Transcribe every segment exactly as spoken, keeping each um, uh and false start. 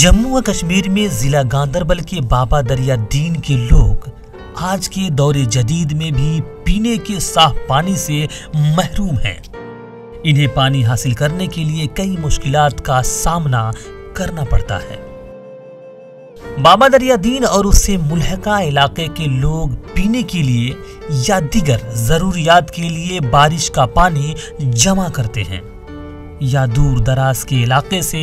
जम्मू और कश्मीर में जिला गांदरबल के बाबा दरिया दीन के लोग आज के दौरे जदीद में भी पीने के साफ पानी से महरूम हैं। इन्हें पानी हासिल करने के लिए कई मुश्किलात का सामना करना पड़ता है। बाबा दरिया दीन और उससे मुलहका इलाके के लोग पीने के लिए या दीगर ज़रूरियात के लिए बारिश का पानी जमा करते हैं या दूर दराज के इलाके से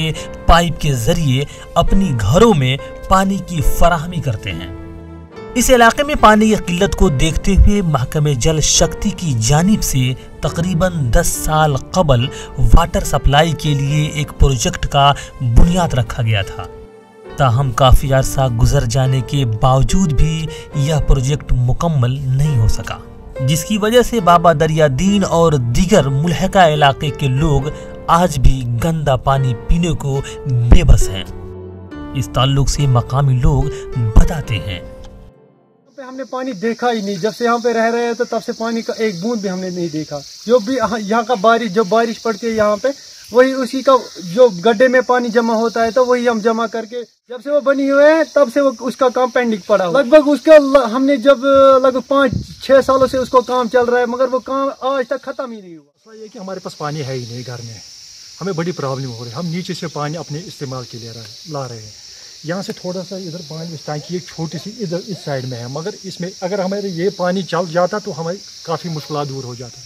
पाइप के ज़रिए अपनी घरों में पानी की फराहमी करते हैं। इस इलाके में पानी की किल्लत को देखते हुए महकमे जल शक्ति की जानिब से तकरीबन दस साल कबल वाटर सप्लाई के लिए एक प्रोजेक्ट का बुनियाद रखा गया था। ताहम काफ़ी अरसा गुजर जाने के बावजूद भी यह प्रोजेक्ट मुकम्मल नहीं हो सका, जिसकी वजह से बाबा दरिया दीन और दीगर मुलहका इलाके के लोग आज भी गंदा पानी पीने को बेबस हैं। इस ताल्लुक से मकामी लोग बताते हैं, हमने पानी देखा ही नहीं। जब से यहाँ पे रह रहे हैं तो तब से पानी का एक बूंद भी हमने नहीं देखा। जो भी यहाँ का बारिश जो बारिश पड़ती है यहाँ पे, वही उसी का जो गड्ढे में पानी जमा होता है तो वही हम जमा करके, जब से वो बनी हुए हैं तब से वो उसका काम पेंडिंग पड़ा हुआ। लगभग उसका हमने जब लगभग पाँच छः सालों से उसको काम चल रहा है, मगर वो काम आज तक खत्म ही नहीं हुआ। मसला ये कि हमारे पास पानी है ही नहीं घर में, हमें बड़ी प्रॉब्लम हो रही है। हम नीचे से पानी अपने इस्तेमाल के लिए ला रहे हैं। यहाँ से थोड़ा सा इधर पानी टाँकी एक छोटी सी इधर इस साइड में है, मगर इसमें अगर हमारे ये पानी चल जाता तो हमारी काफ़ी मुश्किल दूर हो जाता,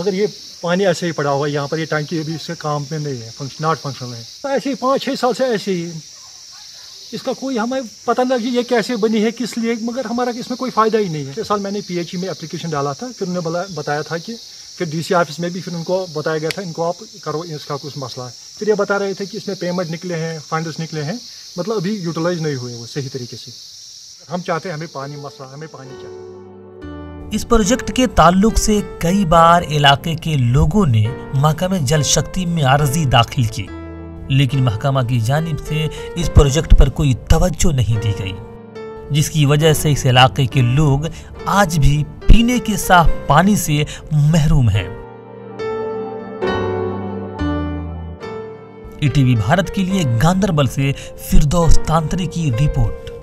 मगर ये पानी ऐसे ही पड़ा हुआ है यहाँ पर। ये टंकी अभी इसके काम में नहीं है, फंक्शन नॉट फंक्शनल है। ऐसे ही पाँच छः साल से ऐसे ही इसका कोई हमें पता नहीं लगी ये कैसे बनी है, किस लिए, मगर हमारा इसमें कोई फ़ायदा ही नहीं है। इस साल मैंने पीएचई में एप्लीकेशन डाला था, फिर उन्होंने बताया था कि फिर डीसी ऑफिस में भी फिर उनको बताया गया था इनको आप करो, इसका कुछ मसला है। फिर ये बता रहे थे कि इसमें पेमेंट निकले हैं, फंड्स निकले हैं, मतलब अभी यूटिलाइज नहीं हुए वो सही तरीके से। हम चाहते हैं हमें पानी मसला, हमें पानी चाहिए। इस प्रोजेक्ट के ताल्लुक से कई बार इलाके के लोगों ने महकमे जल शक्ति में अर्जी दाखिल की, लेकिन महकमा की जानिब से इस प्रोजेक्ट पर कोई तवज्जो नहीं दी गई, जिसकी वजह से इस इलाके के लोग आज भी पीने के साफ पानी से महरूम हैं। ई टी वी भारत के लिए गांदरबल से फिरदौस तांत्रिक की रिपोर्ट।